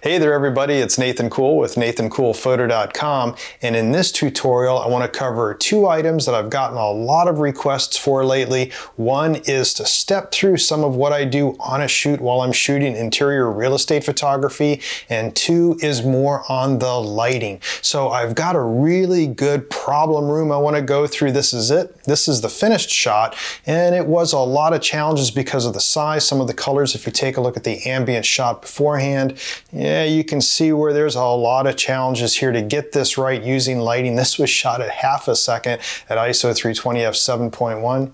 Hey there everybody, it's Nathan Cool with NathanCoolPhoto.com, and in this tutorial I want to cover two items that I've gotten a lot of requests for lately. One is to step through some of what I do on a shoot while I'm shooting interior real estate photography, and two is more on the lighting. So I've got a really good problem room I want to go through. This is it. This is the finished shot, and it was a lot of challenges because of the size, some of the colors. If you take a look at the ambient shot beforehand, yeah, you can see where there's a lot of challenges here to get this right using lighting. This was shot at half a second at ISO 320 f/7.1.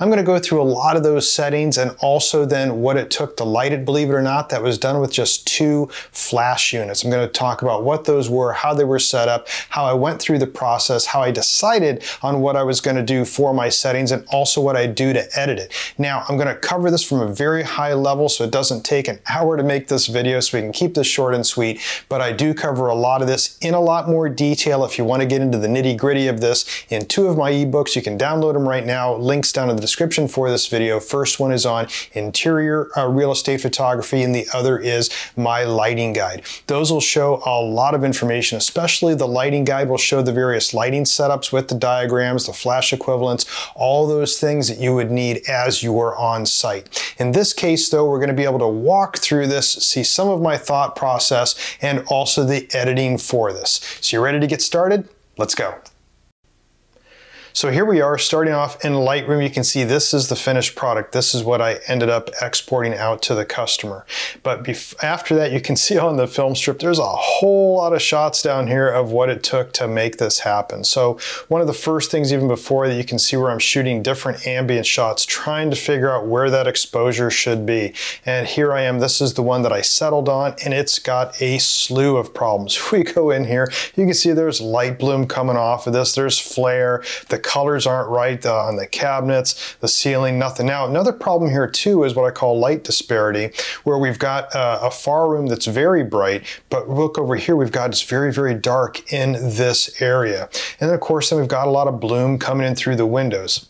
I'm going to go through a lot of those settings and also then what it took to light it, believe it or not. That was done with just two flash units. I'm going to talk about what those were, how they were set up, how I went through the process, how I decided on what I was going to do for my settings, and also what I do to edit it. Now, I'm going to cover this from a very high level so it doesn't take an hour to make this video, so we can keep this short and sweet, but I do cover a lot of this in a lot more detail. If you want to get into the nitty-gritty of this, in two of my ebooks, you can download them right now. Links down in the description for this video. First one is on interior real estate photography, and the other is my lighting guide. Those will show a lot of information, especially the lighting guide will show the various lighting setups with the diagrams, the flash equivalents, all those things that you would need as you are on site. In this case though, we're going to be able to walk through this, see some of my thought process, and also the editing for this. So you ready to get started? Let's go. So here we are starting off in Lightroom. You can see this is the finished product. This is what I ended up exporting out to the customer. But after that, you can see on the film strip, there's a whole lot of shots down here of what it took to make this happen. So one of the first things, even before that, you can see where I'm shooting different ambient shots, trying to figure out where that exposure should be. And here I am, this is the one that I settled on, and it's got a slew of problems. If we go in here, you can see there's light bloom coming off of this, there's flare, the colors aren't right on the cabinets, the ceiling, nothing. Now, another problem here too is what I call light disparity, where we've got a far room that's very bright, but look over here, we've got it's very, very dark in this area. And then of course, then we've got a lot of bloom coming in through the windows.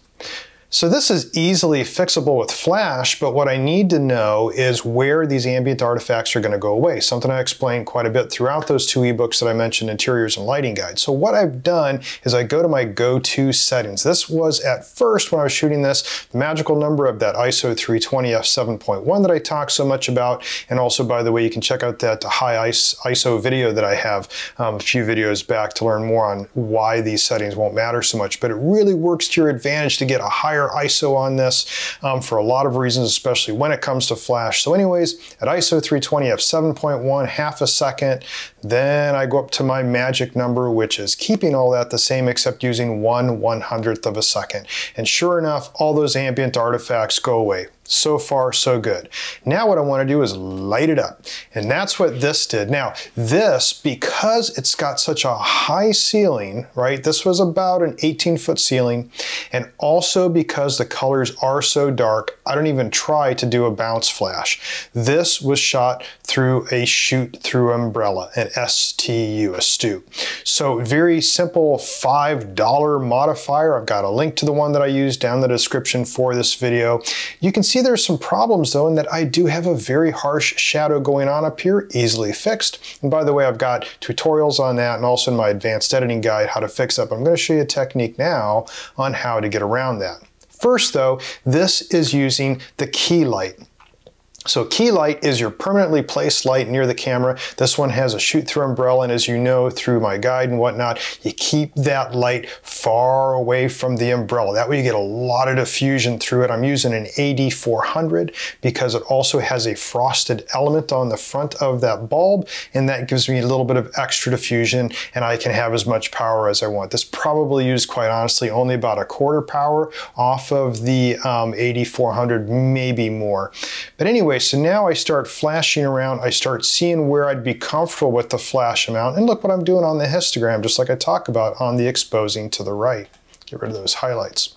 So this is easily fixable with flash, but what I need to know is where these ambient artifacts are going to go away. Something I explained quite a bit throughout those two ebooks that I mentioned, Interiors and Lighting Guide. So what I've done is I go to my go-to settings. This was at first, when I was shooting this, the magical number of that ISO 320 f/7.1 that I talked so much about. And also, by the way, you can check out that high ISO video that I have a few videos back to learn more on why these settings won't matter so much. But it really works to your advantage to get a higher ISO on this for a lot of reasons, especially when it comes to flash. So anyways, at ISO 320 f/7.1, half a second, then I go up to my magic number, which is keeping all that the same except using 1/100th of a second. And sure enough, all those ambient artifacts go away. So far, so good. Now what I want to do is light it up. And that's what this did. Now this, because it's got such a high ceiling, right? This was about an 18-foot ceiling. And also because the colors are so dark, I don't even try to do a bounce flash. This was shot through a shoot-through umbrella, an STU, a stoop. So very simple $5 modifier. I've got a link to the one that I used down in the description for this video. You can see there's some problems though, in that I do have a very harsh shadow going on up here, easily fixed. And by the way, I've got tutorials on that, and also in my advanced editing guide, how to fix that. But I'm going to show you a technique now on how to get around that. First though, this is using the key light. So key light is your permanently placed light near the camera. This one has a shoot-through umbrella, and as you know through my guide and whatnot, you keep that light far away from the umbrella. That way you get a lot of diffusion through it. I'm using an AD400 because it also has a frosted element on the front of that bulb, and that gives me a little bit of extra diffusion, and I can have as much power as I want. This probably used, quite honestly, only about a quarter power off of the AD400, maybe more. But anyway, so now I start flashing around, I start seeing where I'd be comfortable with the flash amount, and look what I'm doing on the histogram, just like I talk about on the exposing to the right. Get rid of those highlights.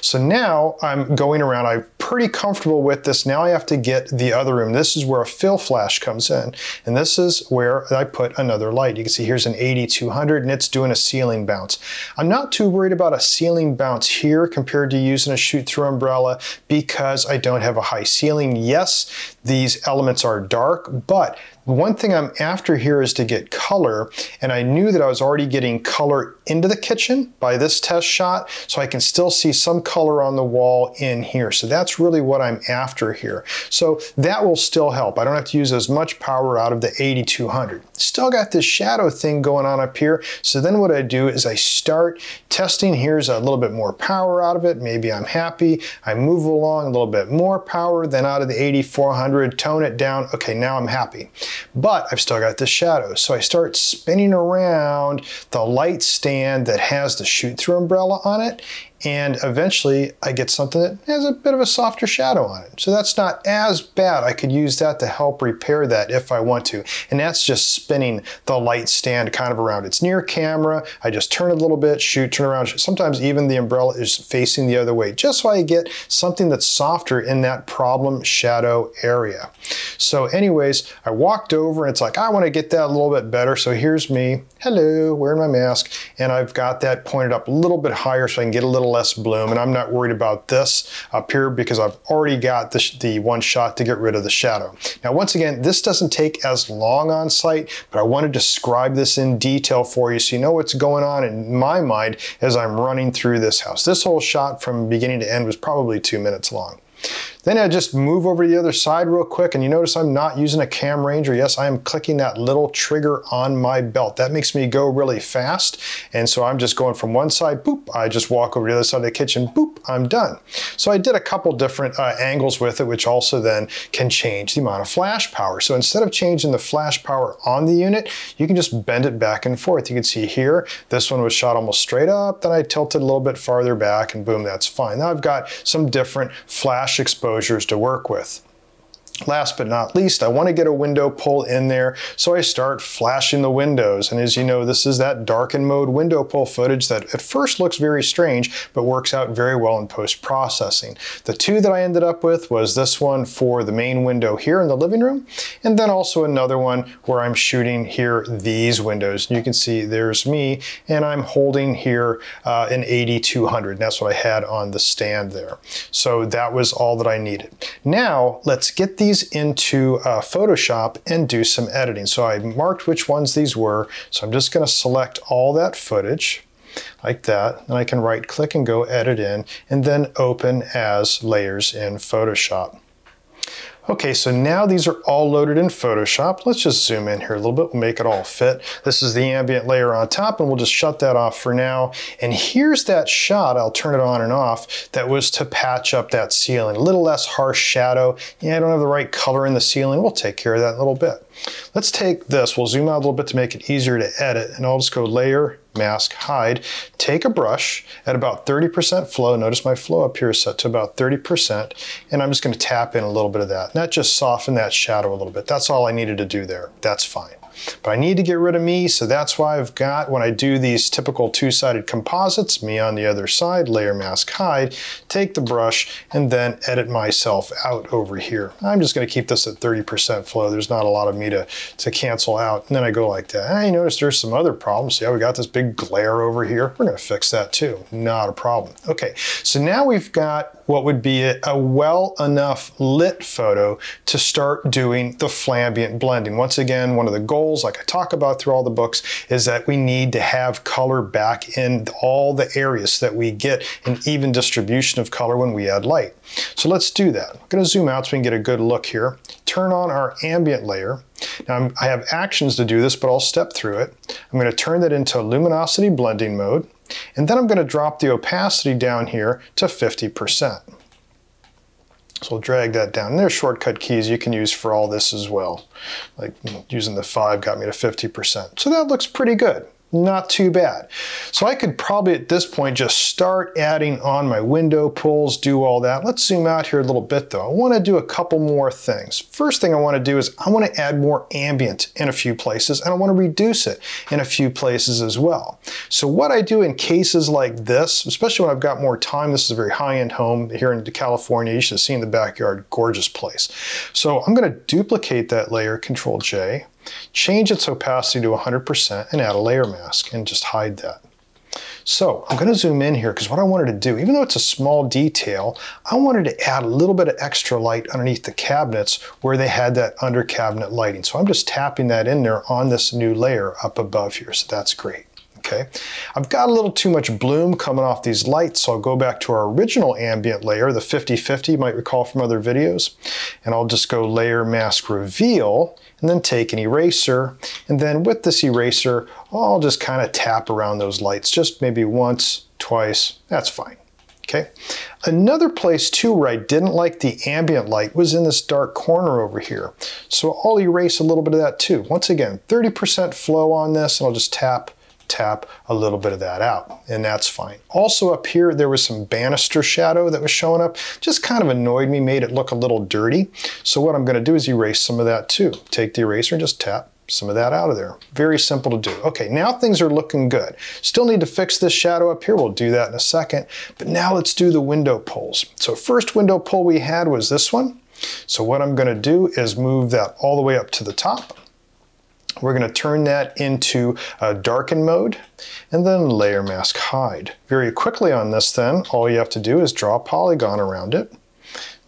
So now I'm going around, I'm pretty comfortable with this. Now I have to get the other room. This is where a fill flash comes in. And this is where I put another light. You can see here's an 8200 and it's doing a ceiling bounce. I'm not too worried about a ceiling bounce here compared to using a shoot through umbrella because I don't have a high ceiling. Yes, these elements are dark, but one thing I'm after here is to get color, and I knew that I was already getting color into the kitchen by this test shot, so I can still see some color on the wall in here. So that's really what I'm after here. So that will still help. I don't have to use as much power out of the 8200. Still got this shadow thing going on up here. So then what I do is I start testing. Here's a little bit more power out of it. Maybe I'm happy. I move along a little bit more power, then out of the 8400, tone it down. Okay, now I'm happy. But I've still got the shadow. So I start spinning around the light stand that has the shoot through umbrella on it. And eventually I get something that has a bit of a softer shadow on it. So that's not as bad. I could use that to help repair that if I want to. And that's just spinning the light stand kind of around. It's near camera. I just turn it a little bit, shoot, turn around. Sometimes even the umbrella is facing the other way, just so I get something that's softer in that problem shadow area. So anyways, I walked over and it's like, I want to get that a little bit better. So here's me, hello, wearing my mask. And I've got that pointed up a little bit higher so I can get a little less bloom, and I'm not worried about this up here because I've already got the one shot to get rid of the shadow. Now, once again, this doesn't take as long on site, but I want to describe this in detail for you so you know what's going on in my mind as I'm running through this house. This whole shot from beginning to end was probably 2 minutes long. Then I just move over to the other side real quick, and you notice I'm not using a cam ranger. Yes, I am clicking that little trigger on my belt. That makes me go really fast, and so I'm just going from one side, boop, I just walk over to the other side of the kitchen, boop, I'm done. So I did a couple different angles with it, which also then can change the amount of flash power. So instead of changing the flash power on the unit, you can just bend it back and forth. You can see here, this one was shot almost straight up, then I tilted a little bit farther back, and boom, that's fine. Now I've got some different flash exposures to work with. Last but not least, I want to get a window pull in there, so I start flashing the windows. And as you know, this is that darken mode window pull footage that at first looks very strange, but works out very well in post-processing. The two that I ended up with was this one for the main window here in the living room, and then also another one where I'm shooting here these windows. You can see there's me, and I'm holding here an 8200. That's what I had on the stand there. So that was all that I needed. Now, let's get these into Photoshop and do some editing. So I marked which ones these were. So I'm just going to select all that footage like that, and I can right click and go edit in, and then open as layers in Photoshop. Okay, so now these are all loaded in Photoshop. Let's just zoom in here a little bit, we'll make it all fit. This is the ambient layer on top, and we'll just shut that off for now. And here's that shot, I'll turn it on and off, that was to patch up that ceiling. A little less harsh shadow. Yeah, I don't have the right color in the ceiling. We'll take care of that in a little bit. Let's take this, we'll zoom out a little bit to make it easier to edit, and I'll just go layer, mask, hide, take a brush at about 30% flow. Notice my flow up here is set to about 30%, and I'm just going to tap in a little bit of that. And that just softened that shadow a little bit. That's all I needed to do there. That's fine. But I need to get rid of me, so that's why I've got, when I do these typical two-sided composites, me on the other side, layer, mask, hide, take the brush, and then edit myself out over here. I'm just going to keep this at 30% flow. There's not a lot of me to cancel out. And then I go like that. I notice there's some other problems. See how we got this big glare over here? We're going to fix that too. Not a problem. Okay, so now we've got what would be a well enough lit photo to start doing the flambient blending. Once again, one of the goals, like I talk about through all the books, is that we need to have color back in all the areas so that we get an even distribution of color when we add light. So let's do that. I'm going to zoom out so we can get a good look here. Turn on our ambient layer. Now I have actions to do this, but I'll step through it. I'm going to turn that into luminosity blending mode. And then I'm going to drop the opacity down here to 50%. So we'll drag that down. And there's shortcut keys you can use for all this as well. Like using the 5 got me to 50%. So that looks pretty good. Not too bad. So I could probably at this point just start adding on my window pulls, do all that. Let's zoom out here a little bit though. I want to do a couple more things. First thing I want to do is I want to add more ambient in a few places, and I want to reduce it in a few places as well. So what I do in cases like this, especially when I've got more time, this is a very high-end home here in California. You should have seen the backyard, gorgeous place. So I'm going to duplicate that layer, Control J, change its opacity to 100% and add a layer mask and just hide that. So I'm gonna zoom in here because what I wanted to do, even though it's a small detail, I wanted to add a little bit of extra light underneath the cabinets where they had that under cabinet lighting. So I'm just tapping that in there on this new layer up above here, so that's great. Okay, I've got a little too much bloom coming off these lights, so I'll go back to our original ambient layer, the 50/50 you might recall from other videos, and I'll just go layer mask reveal, and then take an eraser, and then with this eraser, I'll just kind of tap around those lights, just maybe once, twice, that's fine. Okay. Another place too where I didn't like the ambient light was in this dark corner over here. So I'll erase a little bit of that too. Once again, 30% flow on this, and I'll just tap a little bit of that out, and that's fine. Also up here, there was some banister shadow that was showing up, just kind of annoyed me, made it look a little dirty. So what I'm gonna do is erase some of that too. Take the eraser and just tap some of that out of there. Very simple to do. Okay, now things are looking good. Still need to fix this shadow up here. We'll do that in a second, but now let's do the window pulls. So first window pull we had was this one. So what I'm gonna do is move that all the way up to the top. We're going to turn that into darken mode and then layer mask hide. Very quickly on this then, all you have to do is draw a polygon around it.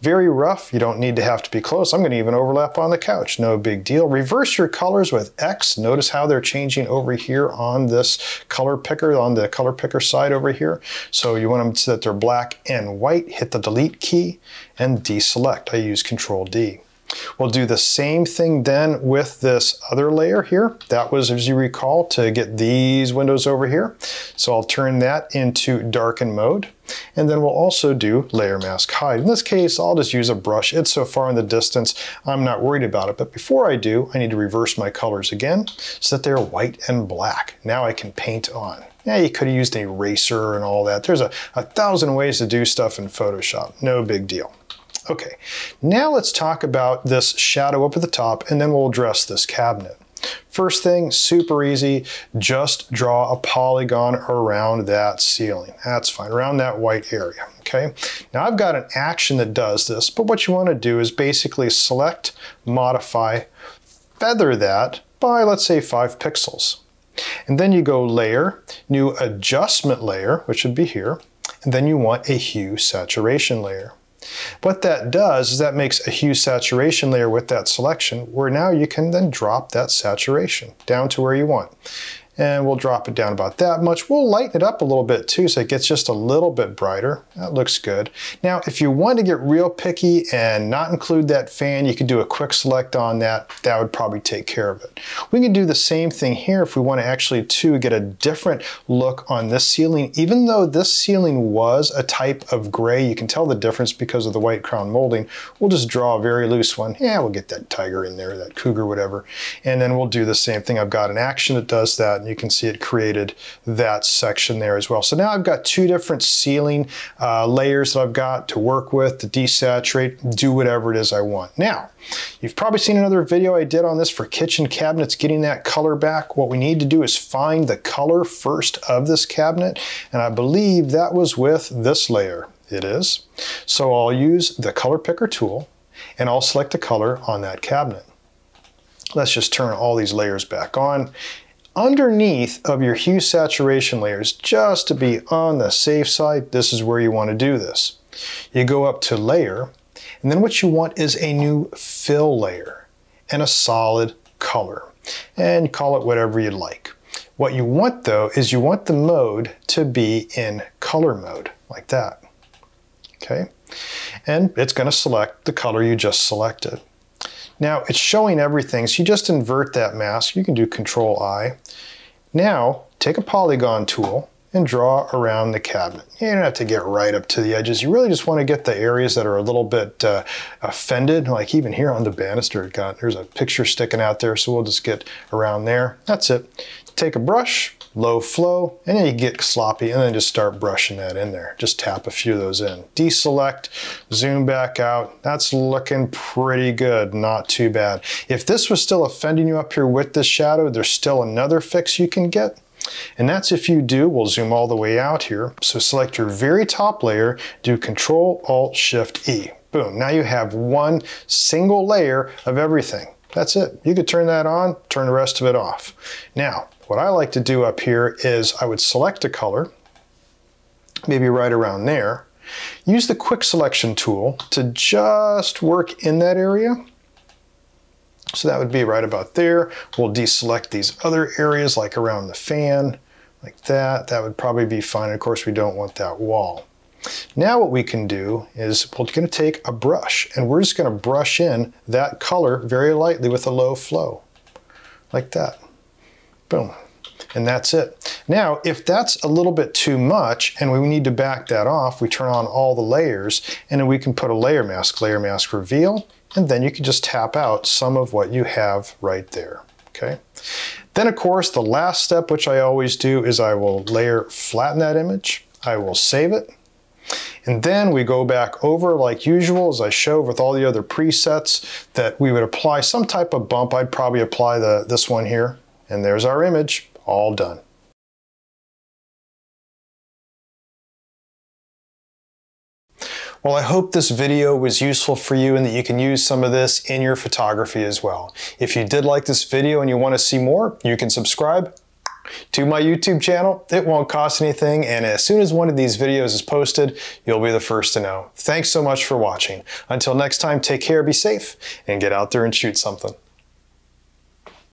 Very rough, you don't need to have to be close. I'm going to even overlap on the couch, no big deal. Reverse your colors with X. Notice how they're changing over here on this color picker, on the color picker side over here. So you want them so that they're black and white. Hit the delete key and deselect. I use Control D. We'll do the same thing then with this other layer here. That was, as you recall, to get these windows over here. So I'll turn that into darken mode. And then we'll also do layer mask hide. In this case, I'll just use a brush. It's so far in the distance, I'm not worried about it. But before I do, I need to reverse my colors again so that they're white and black. Now I can paint on. Yeah, you could have used an eraser and all that. There's a thousand ways to do stuff in Photoshop. No big deal. Okay, now let's talk about this shadow up at the top, and then we'll address this cabinet. First thing, super easy, just draw a polygon around that ceiling. That's fine, around that white area, okay? Now I've got an action that does this, but what you want to do is basically select, modify, feather that by, let's say, 5 pixels. And then you go layer, new adjustment layer, which would be here, and then you want a hue saturation layer. What that does is that makes a hue saturation layer with that selection, where now you can then drop that saturation down to where you want. And we'll drop it down about that much. We'll lighten it up a little bit too, so it gets just a little bit brighter. That looks good. Now, if you want to get real picky and not include that fan, you could do a quick select on that. That would probably take care of it. We can do the same thing here if we want to actually too get a different look on this ceiling. Even though this ceiling was a type of gray, you can tell the difference because of the white crown molding. We'll just draw a very loose one. Yeah, we'll get that tiger in there, that cougar, whatever. And then we'll do the same thing. I've got an action that does that. You can see it created that section there as well. So now I've got two different ceiling layers that I've got to work with, to desaturate, do whatever it is I want. Now, you've probably seen another video I did on this for kitchen cabinets, getting that color back. What we need to do is find the color first of this cabinet, and I believe that was with this layer. It is. So I'll use the color picker tool, and I'll select the color on that cabinet. Let's just turn all these layers back on. Underneath of your hue saturation layers, just to be on the safe side, this is where you want to do this. You go up to layer, and then what you want is a new fill layer and a solid color, and call it whatever you like. What you want though is you want the mode to be in color mode, like that, okay? And it's going to select the color you just selected. Now it's showing everything, so you just invert that mask. You can do Control I. Now take a polygon tool and draw around the cabinet. You don't have to get right up to the edges. You really just want to get the areas that are a little bit offended, like even here on the banister, there's a picture sticking out there, so we'll just get around there. That's it. take a brush, low flow, and then you get sloppy and then just start brushing that in there. Just tap a few of those in. Deselect, zoom back out. That's looking pretty good, not too bad. If this was still offending you up here with this shadow, there's still another fix you can get. And that's if you do, we'll zoom all the way out here. So select your very top layer, do Control, Alt, Shift, E. Boom, now you have one single layer of everything. That's it. You could turn that on, turn the rest of it off. Now, what I like to do up here is I would select a color, maybe right around there, use the quick selection tool to just work in that area. So that would be right about there. We'll deselect these other areas like around the fan, like that. That would probably be fine. Of course, we don't want that wall. Now what we can do is we're going to take a brush and we're just going to brush in that color very lightly with a low flow, like that. Boom. And that's it. Now, if that's a little bit too much and we need to back that off, we turn on all the layers and then we can put a layer mask reveal, and then you can just tap out some of what you have right there, okay? Then of course, the last step, which I always do, is I will layer flatten that image, I will save it, and then we go back over like usual, as I show with all the other presets, that we would apply some type of bump. I'd probably apply this one here, and there's our image, all done. Well, I hope this video was useful for you and that you can use some of this in your photography as well. If you did like this video and you want to see more, you can subscribe to my YouTube channel. It won't cost anything, and as soon as one of these videos is posted, you'll be the first to know. Thanks so much for watching. Until next time, take care, be safe, and get out there and shoot something.